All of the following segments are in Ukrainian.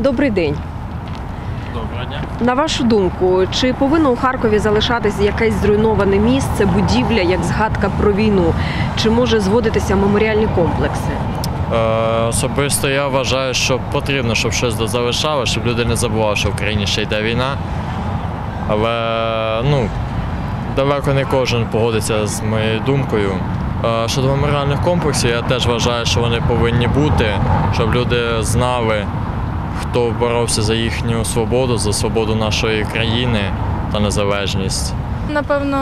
Добрий день. Доброго дня. На вашу думку, чи повинно у Харкові залишатись якесь зруйноване місце, будівля, як згадка про війну? Чи може зводитися меморіальні комплекси? Особисто я вважаю, що потрібно, щоб щось залишалося, щоб люди не забували, що в країні ще йде війна. Але далеко не кожен погодиться з моєю думкою. Щодо меморіальних комплексів, я теж вважаю, що вони повинні бути, щоб люди знали, хто боровся за їхню свободу, за свободу нашої країни та незалежність. Напевно,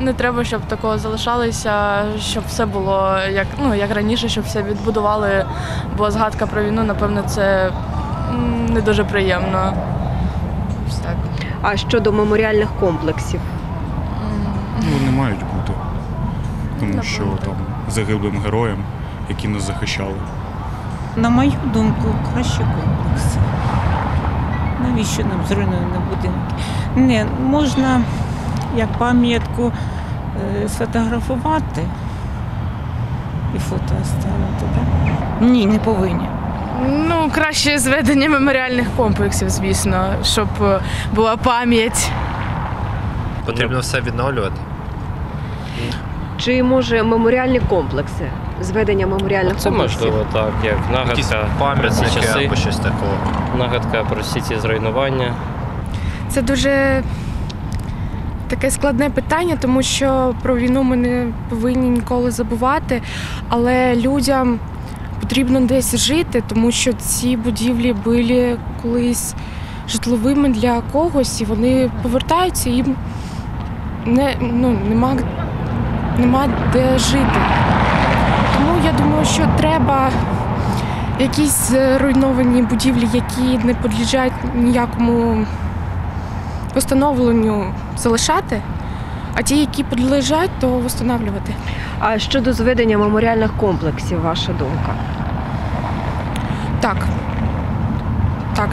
не треба, щоб такого залишалося, щоб все було як раніше, щоб все відбудували, бо згадка про війну, напевно, це не дуже приємно. Так. А щодо меморіальних комплексів? Не мають бути, тому що там загиблим героям, які нас захищали. На мою думку, краще комплекси. Навіщо нам зруйновані будинки? Не, можна як пам'ятку сфотографувати і фото оставити, так? Ні, не повинні. Краще зведення меморіальних комплексів, звісно, щоб була пам'ять. Потрібно все відновлювати. Чи може меморіальні комплекси? Зведення меморіальних комплексів? Це можливо, так, як нагадка про ці часи, або щось такого. Нагадка про всі ці зруйнування. Це дуже таке складне питання, тому що про війну ми не повинні ніколи забувати, але людям потрібно десь жити, тому що ці будівлі були колись житловими для когось, і вони повертаються, і їм нема де жити. Тому я думаю, що треба якісь зруйновані будівлі, які не підлягають ніякому встановленню, залишати, а ті, які підлягають, то встановлювати. А щодо зведення меморіальних комплексів, ваша думка? Так,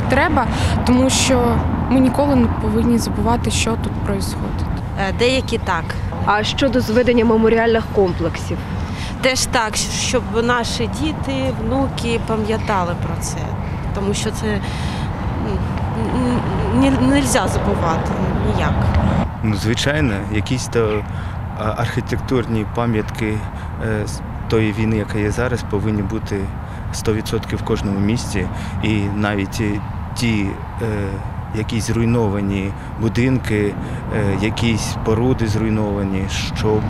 треба, тому що ми ніколи не повинні забувати, що тут відбувається. Деякі так. А щодо зведення меморіальних комплексів? Теж так, щоб наші діти, внуки пам'ятали про це, тому що це не можна забувати ніяк. Звичайно, якісь то архітектурні пам'ятки тої війни, яка є зараз, повинні бути 100% в кожному місті. І навіть ті якісь зруйновані будинки, якісь споруди зруйновані, щоб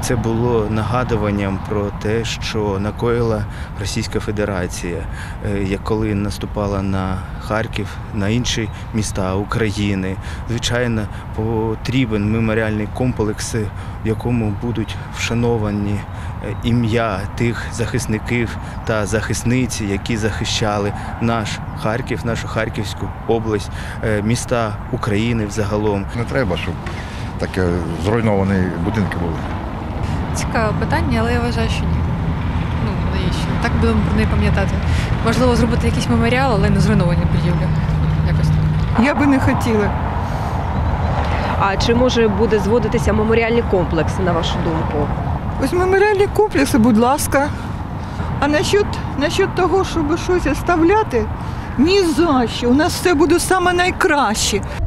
це було нагадуванням про те, що накоїла Російська Федерація, коли наступала на Харків, на інші міста України. Звичайно, потрібен меморіальний комплекс, в якому будуть вшановані ім'я тих захисників та захисниць, які захищали наш Харків, нашу Харківську область, міста України взагалом. Не треба, щоб такі зруйновані будинки були. Цікаве питання, але я вважаю, що ні. Так будемо про неї пам'ятати. Можливо, зробити якийсь меморіал, але не зруйновані будівлі. Якось так. Я би не хотіла. А чи може буде зводитися меморіальний комплекс, на вашу думку? Ось меморіальні комплекси, будь ласка. А насчет того, щоб щось оставляти, ні за що. У нас все буде саме найкраще.